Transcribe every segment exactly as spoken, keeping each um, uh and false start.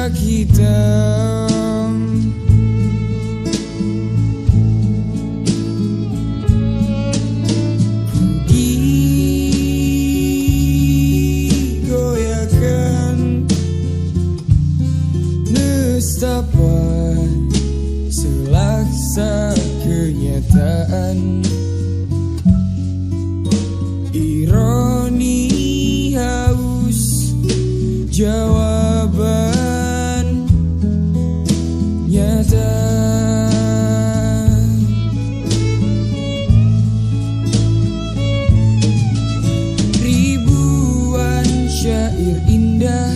sejak hitam. Digoyahkan nestapa selaksa kenyataan. Ironi haus jawaban nyata. Ribuan syair indah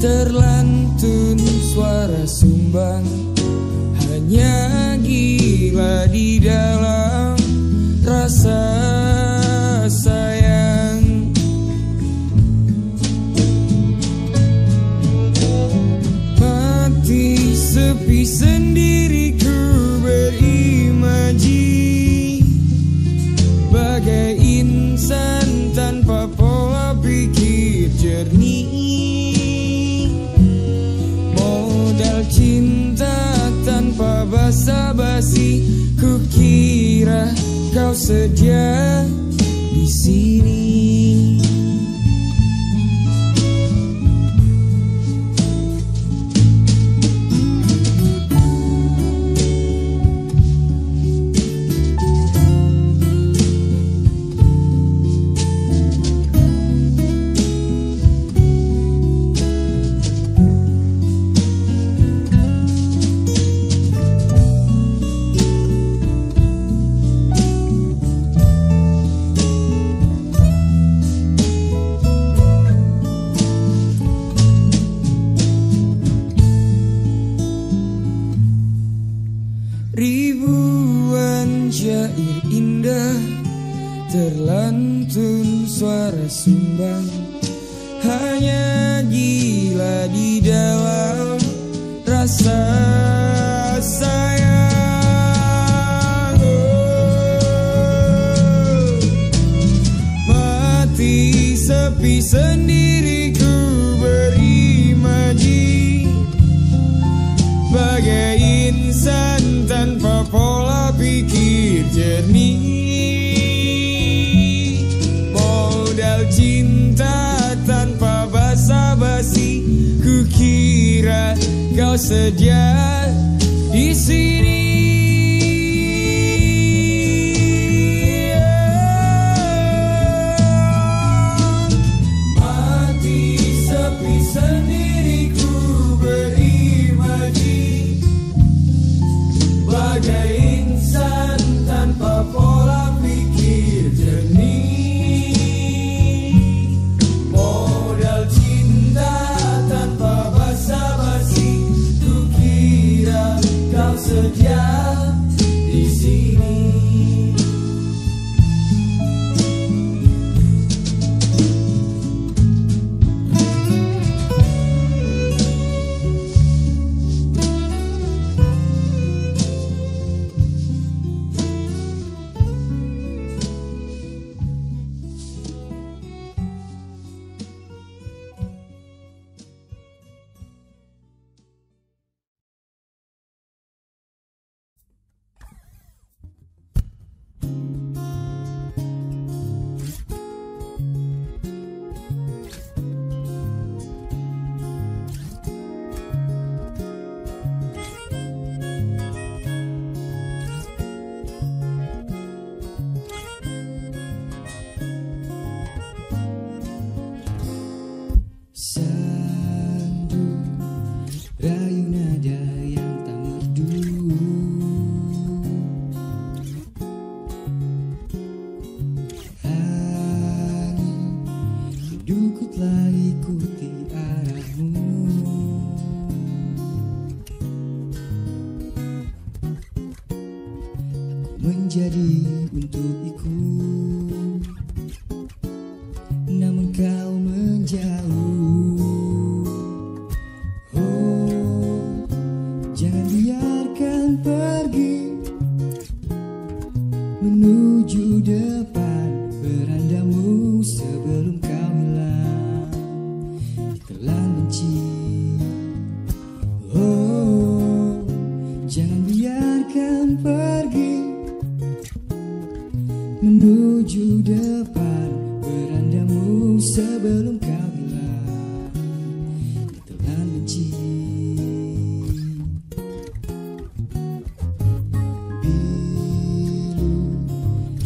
terlantun suara sumbang, hanya gila di dalam rasa sayang. Mati sepi sendiriku berimaji, bagai insan tanpa pola pikir jernih, modal cinta tanpa basa-basi. Kukira kau sedia di sini. Ribuan syair indah terlantun suara sumbang, hanya gila di dalam rasa sayang. Oh, mati sepi sendiriku berimaji, bagai insan tanpa pola pikir jernih, modal cinta tanpa basa-basi. Kukira kau sedia di sini. Mati sepi sendiriku berimaji, bagai insan tanpa pola pikir jernih, modal cinta tanpa basa-basi. Kukira kau sedia di sini. Menjadi untukku, namun kau menjauh. Oh, jangan biarkan pergi menuju depan berandamu sebelum kau hilang di telan benci. menuju depan berandamu sebelum kau hilang ditelan benci. Bilu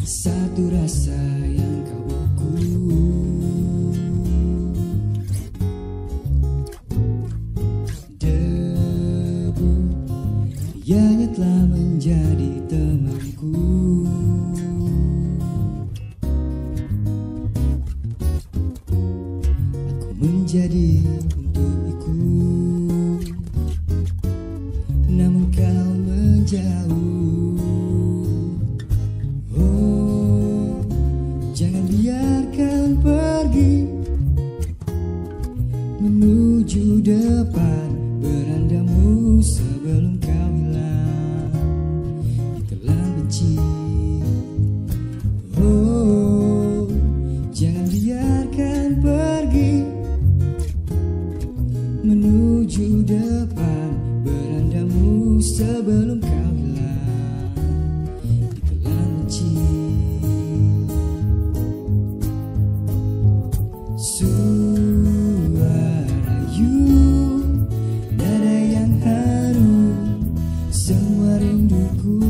satu rasa yang kau ukur, debu ianya telah menjadi temanku. Menjadi untuk ikut, namun kau menjauh. Oh, jangan biarkan pergi menuju depan berandamu sebelum kau hilang ditelan benci. Oh, jangan biarkan pergi menuju depan berandamu sebelum kau hilang ditelan benci. Suara you, nada yang harum, semua rinduku.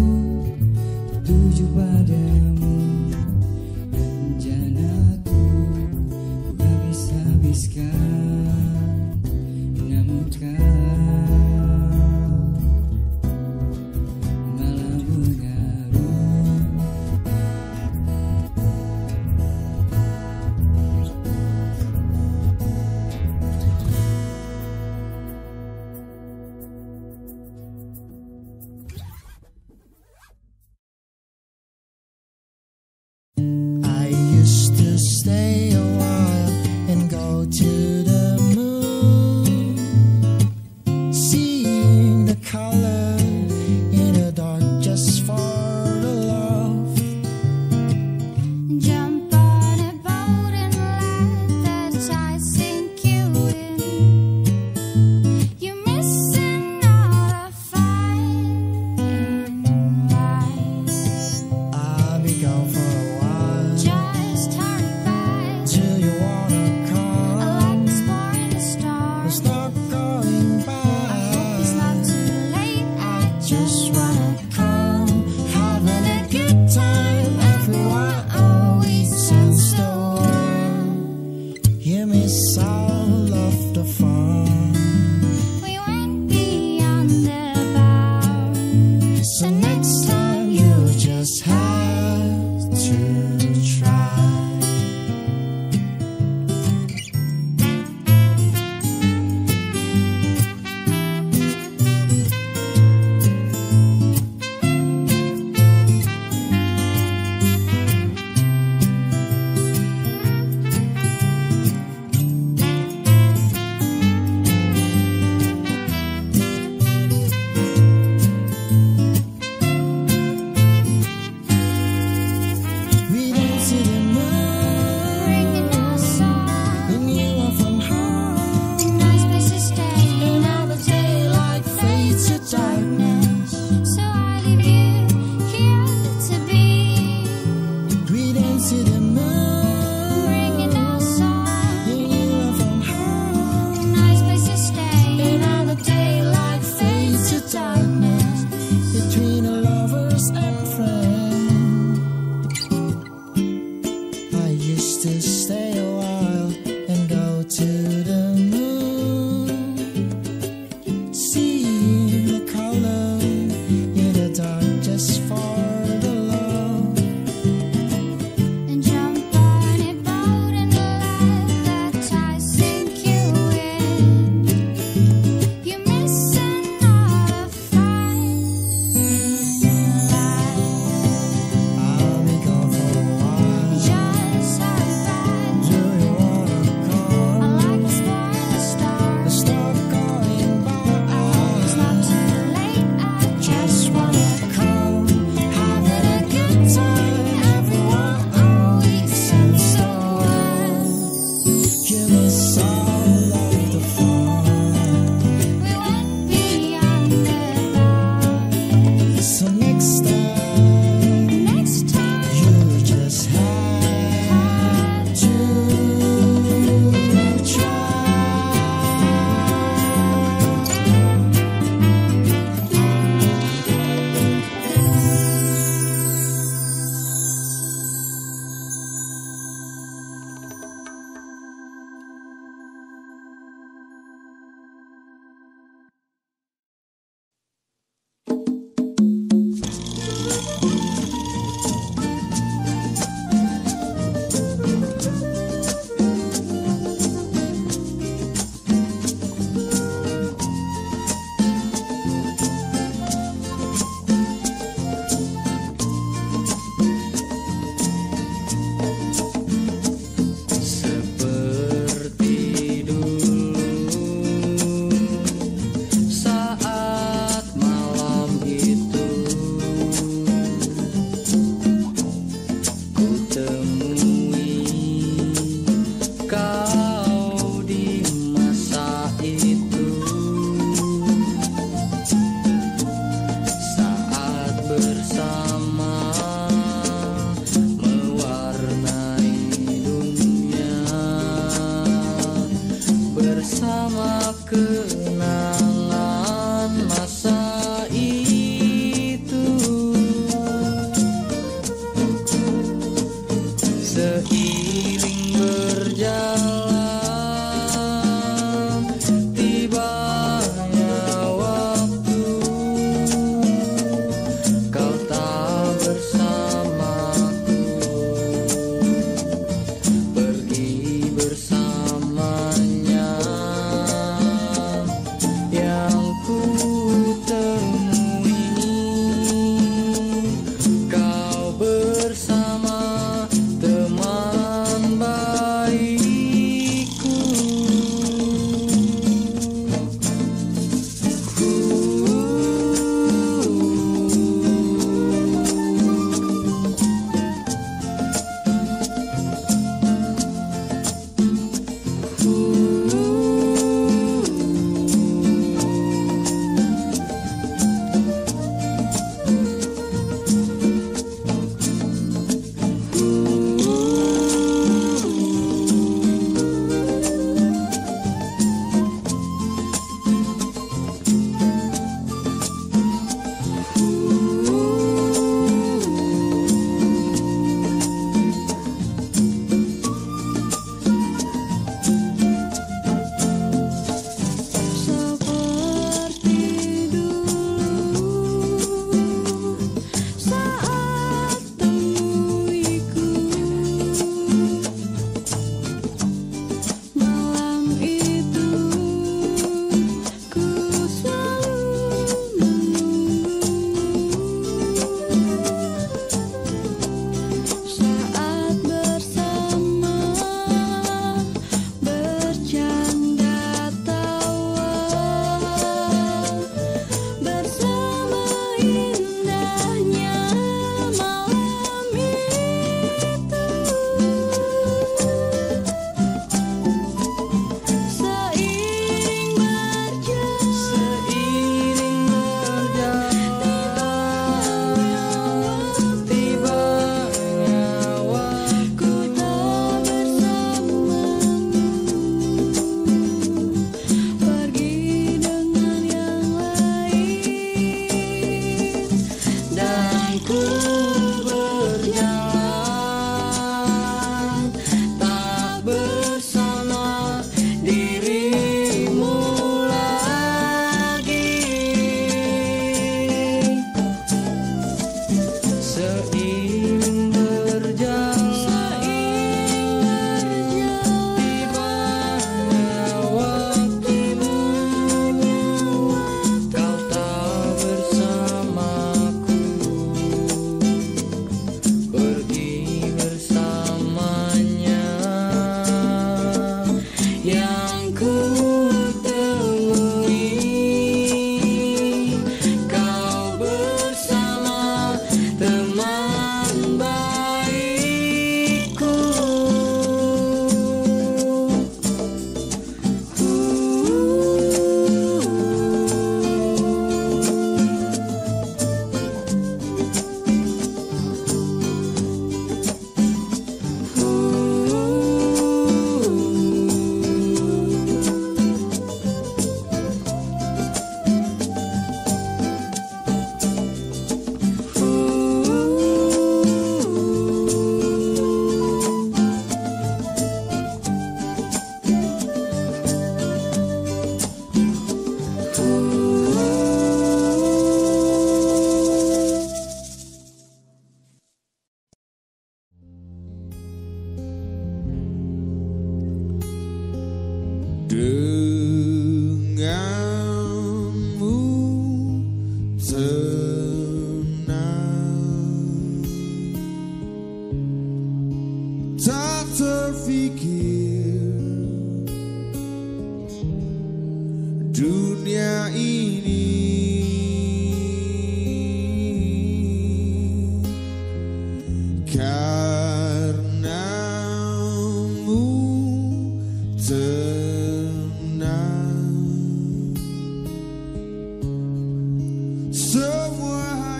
semua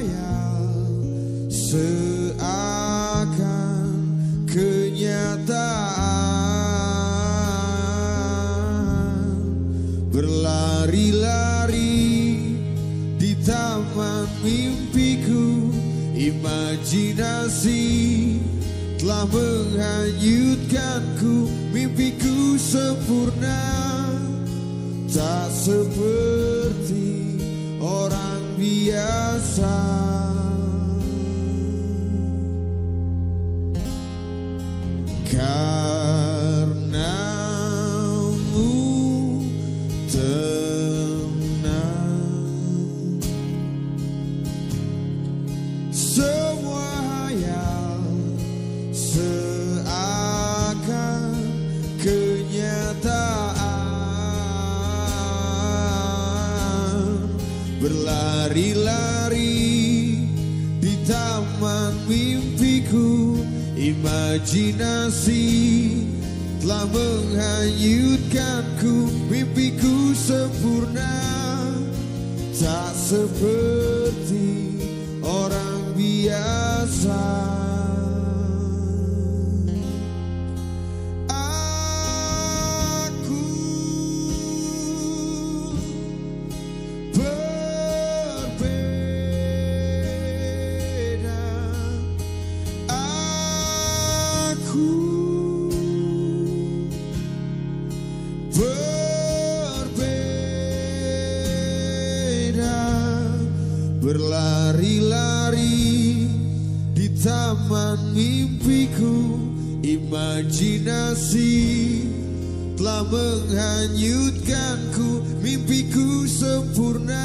hayal seakan kenyataan berlari-lari di taman mimpiku. Imajinasi telah menghanyutkanku, mimpiku sempurna tak seperti orang biasa. Karenamu tenang, semua hayal seakan kenyataan berlari-lari di taman mimpiku. Imajinasi telah menghanyutkanku, mimpiku sempurna tak seperti orang biasa. Aku berbeda, berlari-lari di taman mimpiku. Imajinasi telah menghanyutkanku, mimpiku sempurna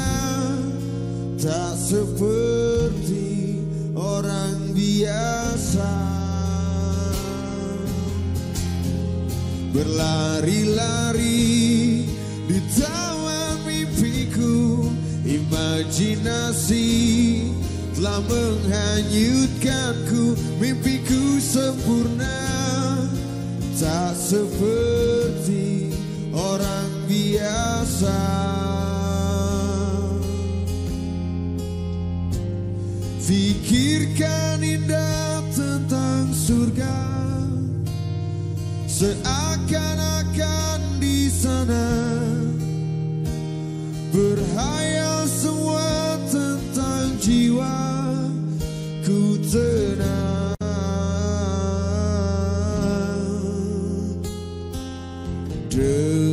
tak seperti orang biasa. Berlari-lari di taman mimpiku, imajinasi telah menghanyutkanku, mimpiku sempurna tak seperti orang biasa. Pikirkan indah tentang surga, seakan-akan di sana. Berhayal semua tentang jiwa ku tenang denganmu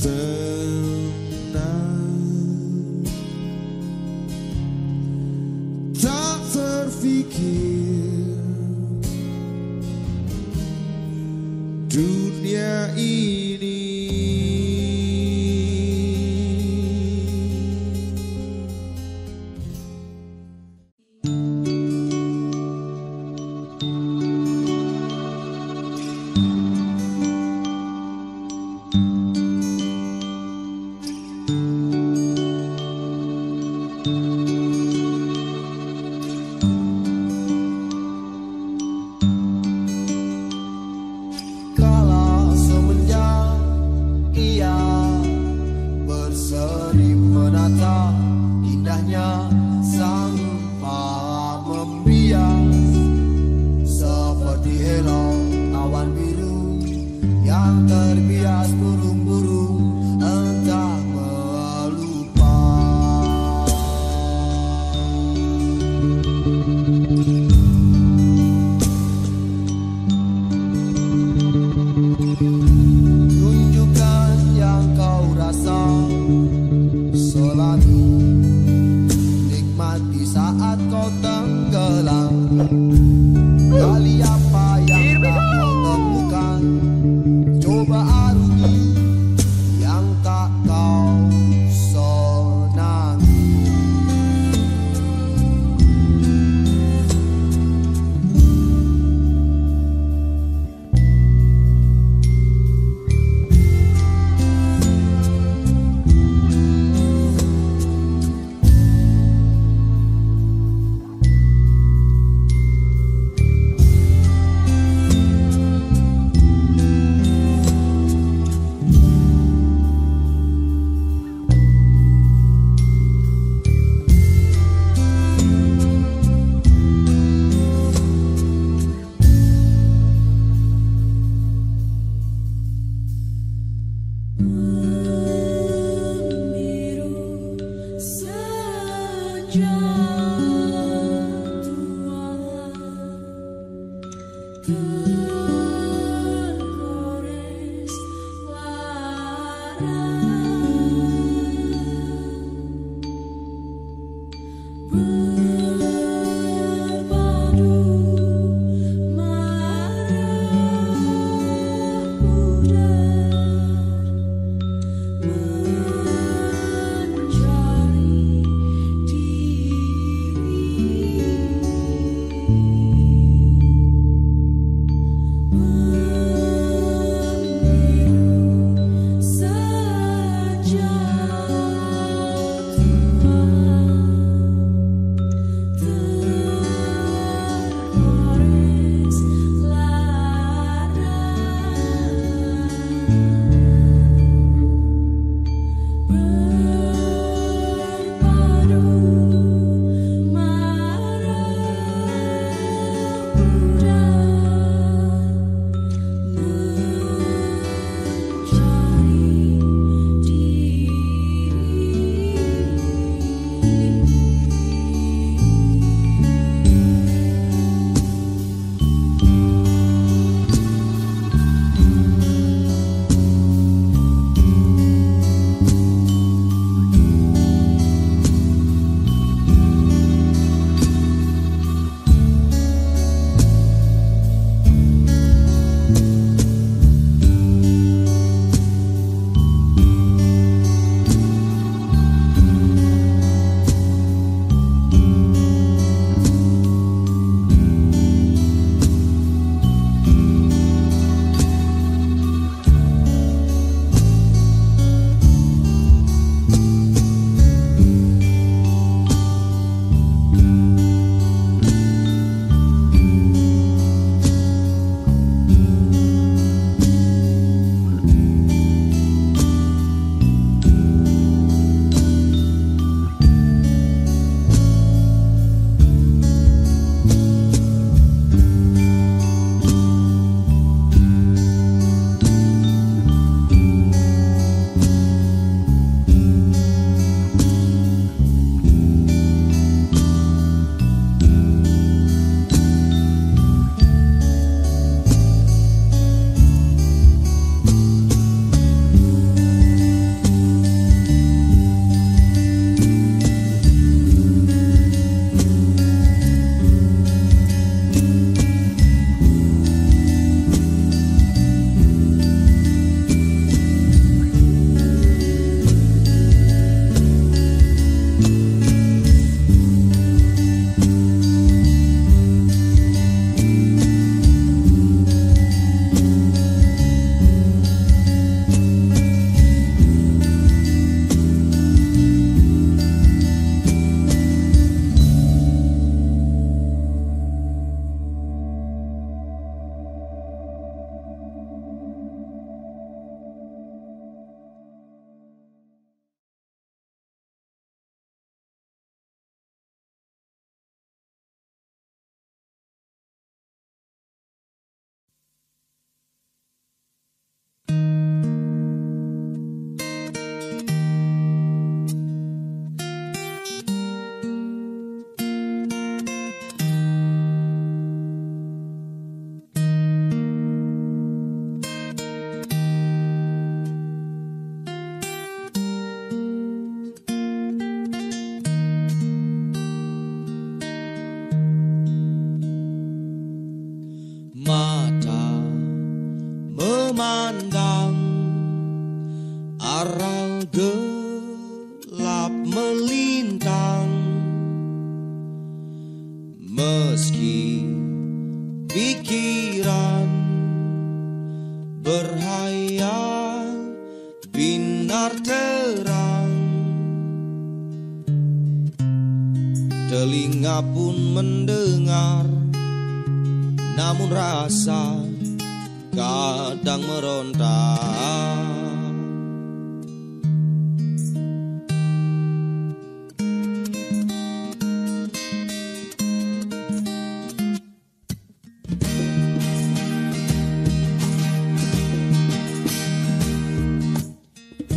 tenang, tak terfikir dunia ini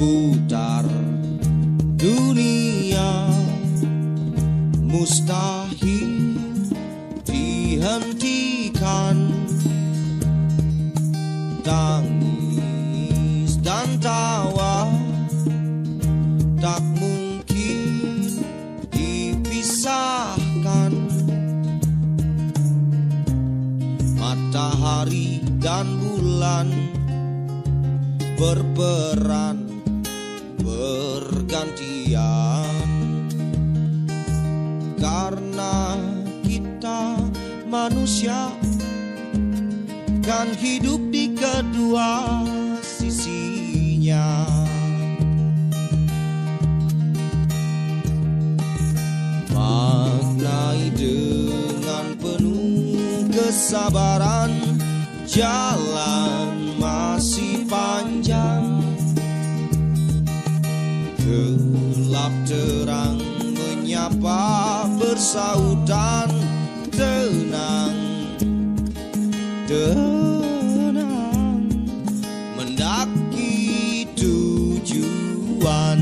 Putar dunia mustahil dihentikan tangis dan tawa, tak mungkin dipisahkan matahari dan bulan berperan bergantian. Karena kita manusia kan hidup di kedua sisinya. Maknai dengan penuh kesabaran, jalan masih panjang, gelap terang menyapa bersautan. Tenang, tenang, mendaki tujuan.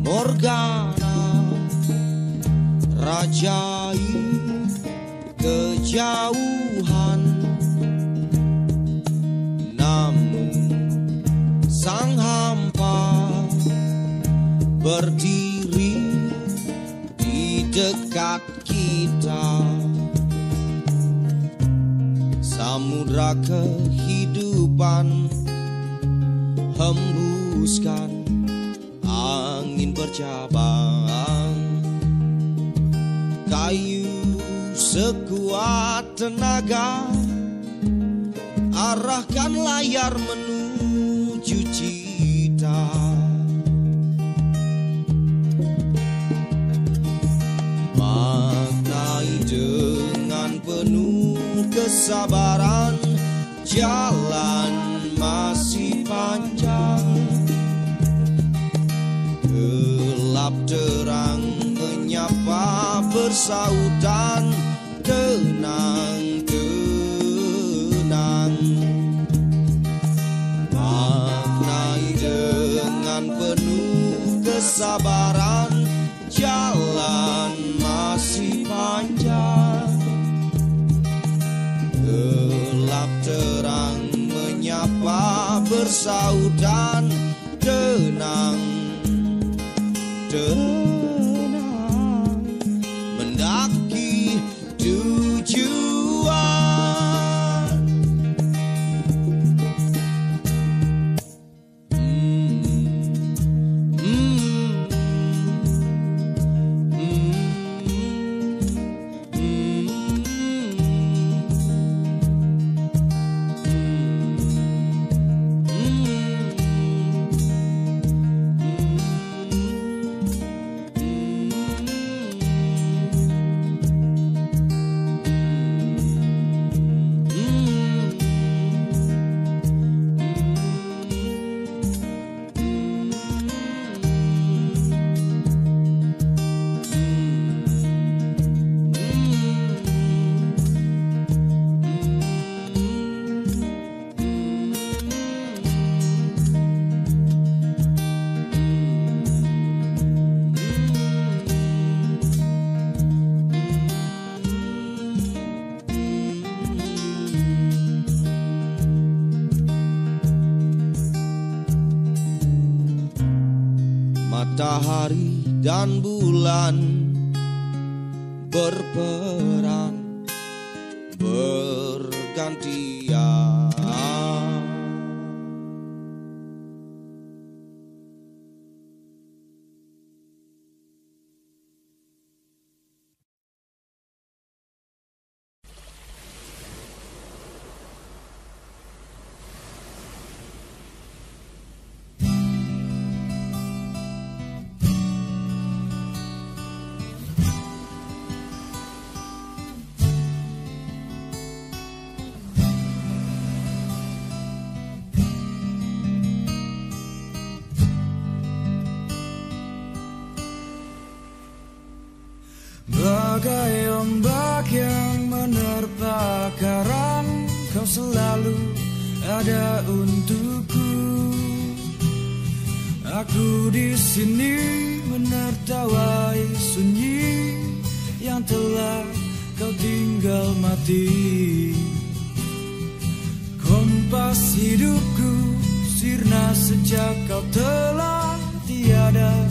Morgana rajai kejauhan, namun sang hampa berdiri di dekat kita. Samudra kehidupan hembuskan angin bercabang, kayu sekuat tenaga, arahkan layar menuju cita. Maknai dengan penuh kesabaran, jalan masih panjang, gelap terang menyapa bersautan. Tenang, tenang, maknai dengan penuh kesabaran, jalan masih panjang, gelap terang menyapa bersautan. Tenang, tenang, mendaki tujuan. Hmm, hmm, hmm, hmm, matahari dan bulan berperan bergantian. Bagai ombak yang menerpa karang, kau selalu ada untukku. Aku di sini menertawai sunyi yang telah kau tinggal mati. Kompas hidupku sirna sejak kau telah tiada.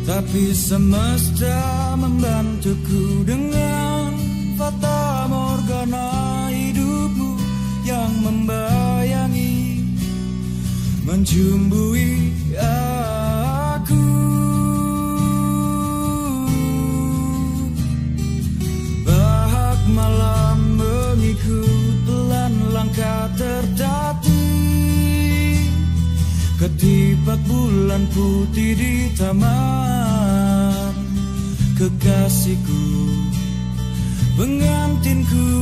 Tapi semesta membantuku dengan fata morgana hidupmu yang membayangi, menjumbui aku. Bahak malam mengikut pelan langkah tertatih. Ketipat bulan putih di taman, kekasihku, pengantinku,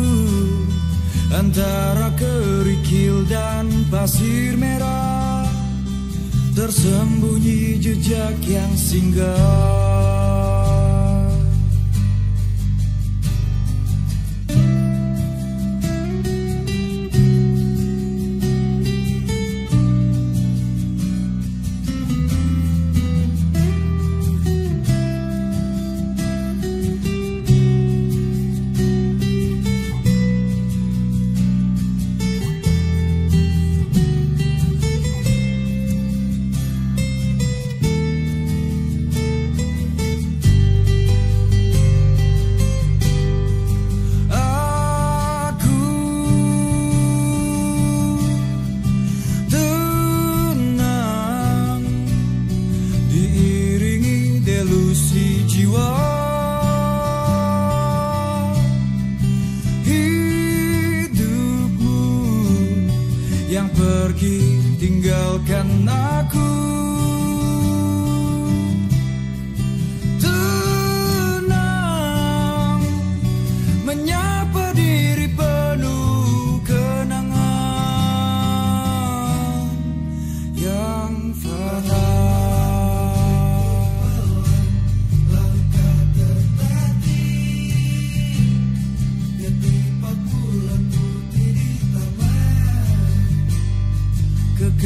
antara kerikil dan pasir merah, tersembunyi jejak yang singgah.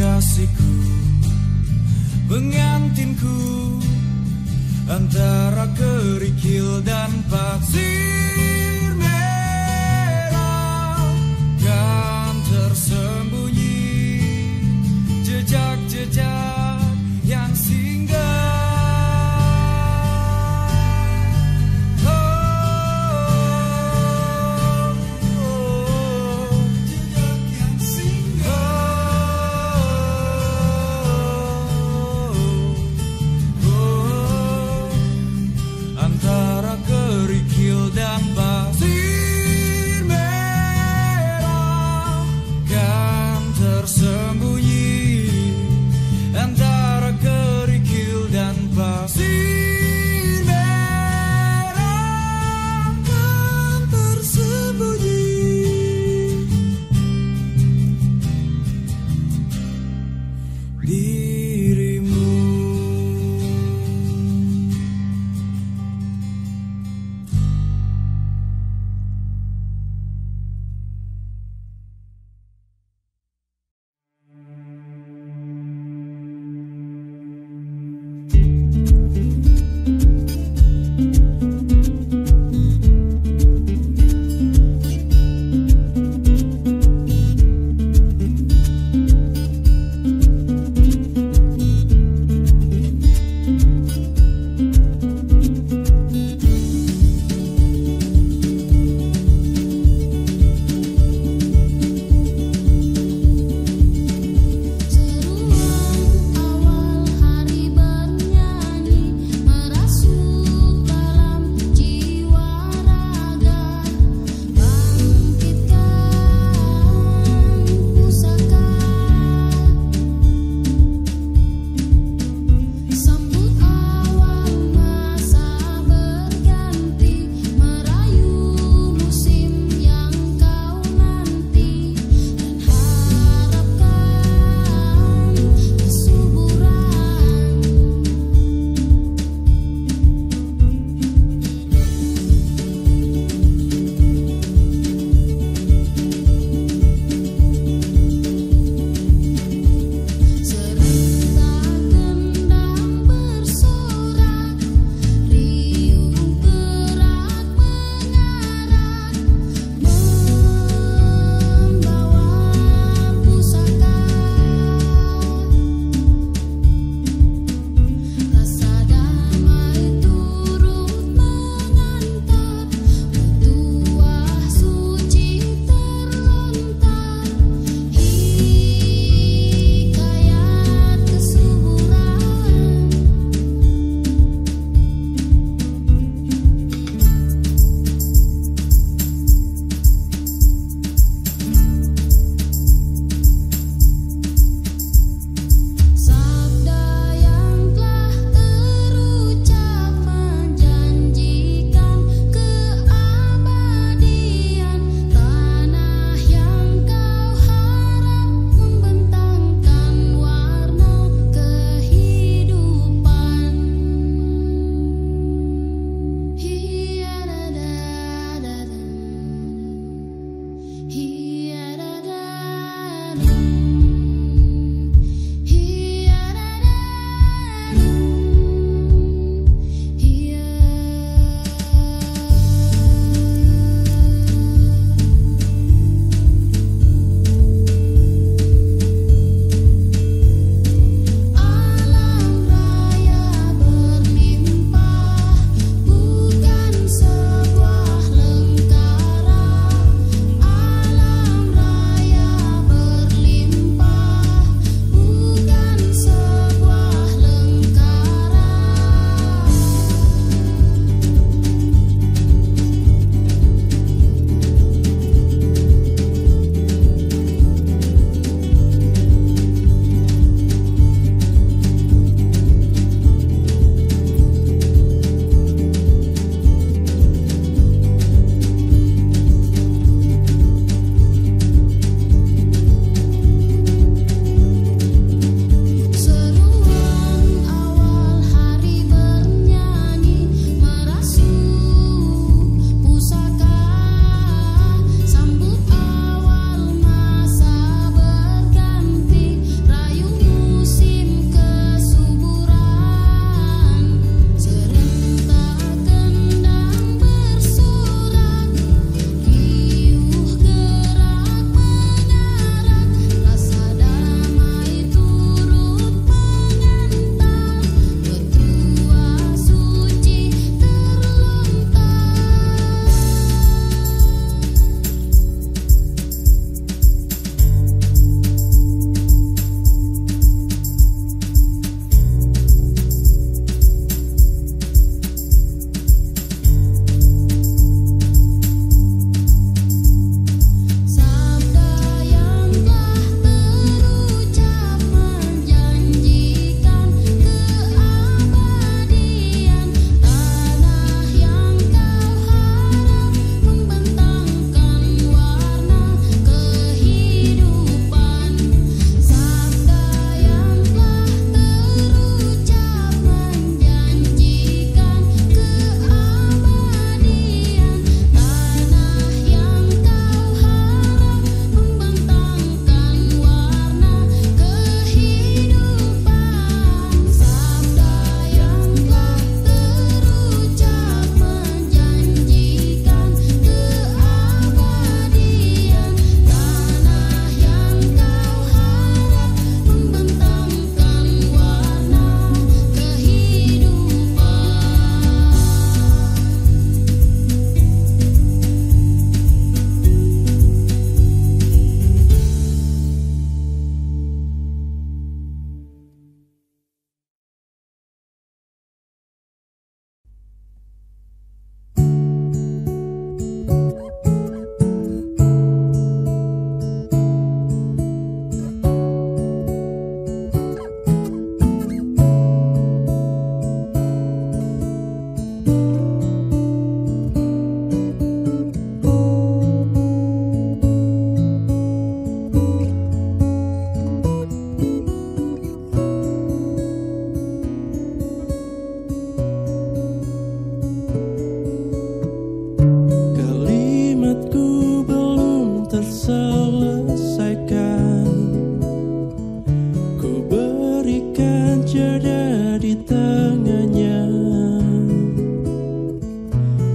Kasihku, pengantinku, antara kerikil dan pasir merah, kan tersembunyi jejak-jejak yang singgah. Antara ke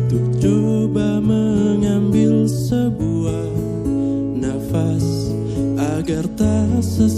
untuk coba mengambil sebuah nafas agar tak sesak.